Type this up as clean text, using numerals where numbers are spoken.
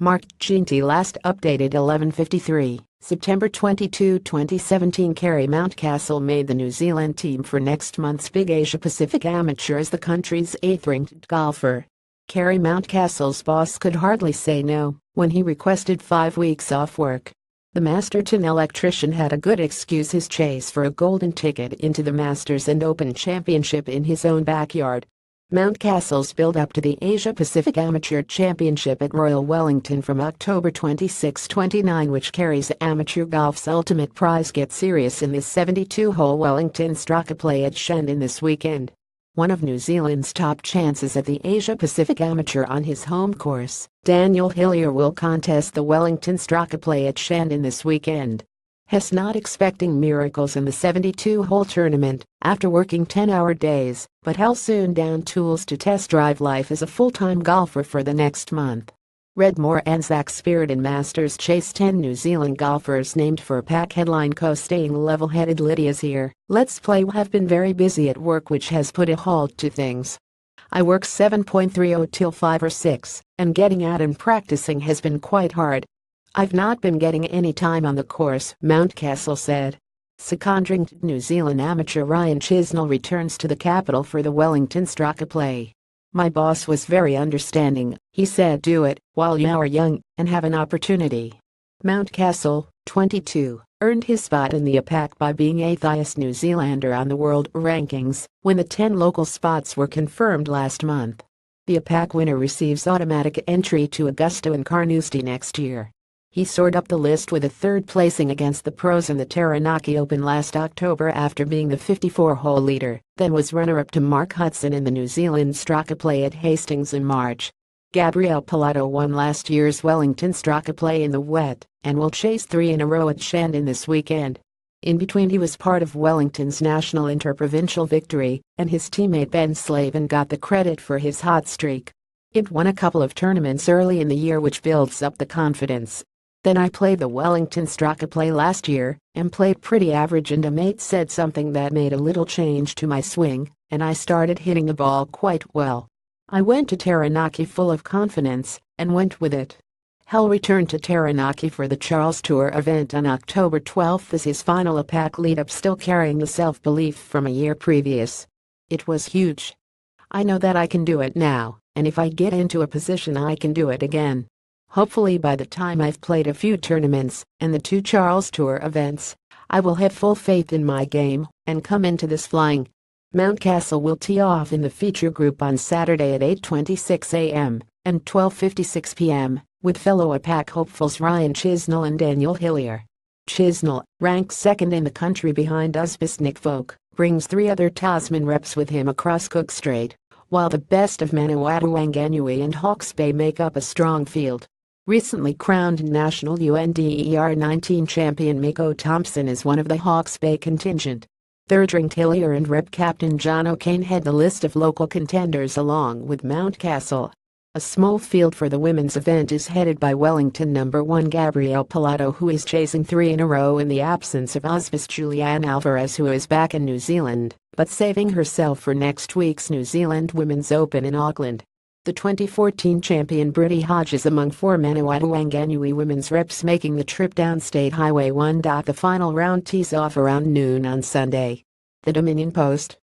Mark Chinty last updated 11:53, September 22, 2017. Kerry Mountcastle made the New Zealand team for next month's big Asia-Pacific Amateur as the country's 8th-ranked golfer. Kerry Mountcastle's boss could hardly say no when he requested 5 weeks off work. The Masterton electrician had a good excuse: his chase for a golden ticket into the Masters and Open Championship in his own backyard. Mountcastle's build-up to the Asia-Pacific Amateur Championship at Royal Wellington from October 26-29, which carries amateur golf's ultimate prize, gets serious in this 72-hole Wellington Straka play at Shandon this weekend. One of New Zealand's top chances at the Asia-Pacific Amateur on his home course, Daniel Hillier will contest the Wellington Straka play at Shandon this weekend. He's not expecting miracles in the 72-hole tournament after working 10-hour days, but he'll soon down tools to test drive life as a full-time golfer for the next month. Redmore Anzac Spirit and Masters Chase. 10 New Zealand golfers named for APAC headline co-staying level-headed. Lydia's here. Let's play. We have been very busy at work, which has put a halt to things. I work 7.30 till 5 or 6, and getting out and practicing has been quite hard. I've not been getting any time on the course, Mountcastle said. Second-ranked New Zealand amateur Ryan Chisnell returns to the capital for the Wellington Straka play. My boss was very understanding. He said, do it while you are young and have an opportunity. Mountcastle, 22, earned his spot in the APAC by being 8th highest New Zealander on the world rankings when the 10 local spots were confirmed last month. The APAC winner receives automatic entry to Augusta and Carnoustie next year. He soared up the list with a third placing against the pros in the Taranaki Open last October after being the 54-hole leader, then was runner-up to Mark Hudson in the New Zealand Straka play at Hastings in March. Gabrielle Pilato won last year's Wellington Straka play in the wet and will chase 3 in a row at Shandon this weekend. In between, he was part of Wellington's national interprovincial victory, and his teammate Ben Slavin got the credit for his hot streak. It won a couple of tournaments early in the year, which builds up the confidence. Then I played the Wellington Straka play last year and played pretty average, and a mate said something that made a little change to my swing, and I started hitting the ball quite well. I went to Taranaki full of confidence and went with it. He'll return to Taranaki for the Charles Tour event on October 12 as his final APAC lead-up, still carrying the self-belief from a year previous. It was huge. I know that I can do it now, and if I get into a position I can do it again. Hopefully by the time I've played a few tournaments and the 2 Charles Tour events, I will have full faith in my game and come into this flying. Mountcastle will tee off in the feature group on Saturday at 8:26 a.m. and 12:56 p.m. with fellow APAC hopefuls Ryan Chisnell and Daniel Hillier. Chisnell, ranked 2nd in the country behind Osvis Julianne, brings 3 other Tasman reps with him across Cook Strait, while the best of Manawatu-Whanganui and Hawkes Bay make up a strong field. Recently crowned national UNDER-19 champion Miko Thompson is one of the Hawke's Bay contingent. Third-ranked Hillier and rep captain John O'Kane head the list of local contenders along with Mountcastle. A small field for the women's event is headed by Wellington No. 1 Gabrielle Pilato, who is chasing 3 in a row in the absence of Osvis Julianne Alvarez, who is back in New Zealand but saving herself for next week's New Zealand Women's Open in Auckland. The 2014 champion Brittany Hodge is among 4 Manawatu-Whanganui women's reps making the trip down State Highway 1. The final round tees off around noon on Sunday. The Dominion Post,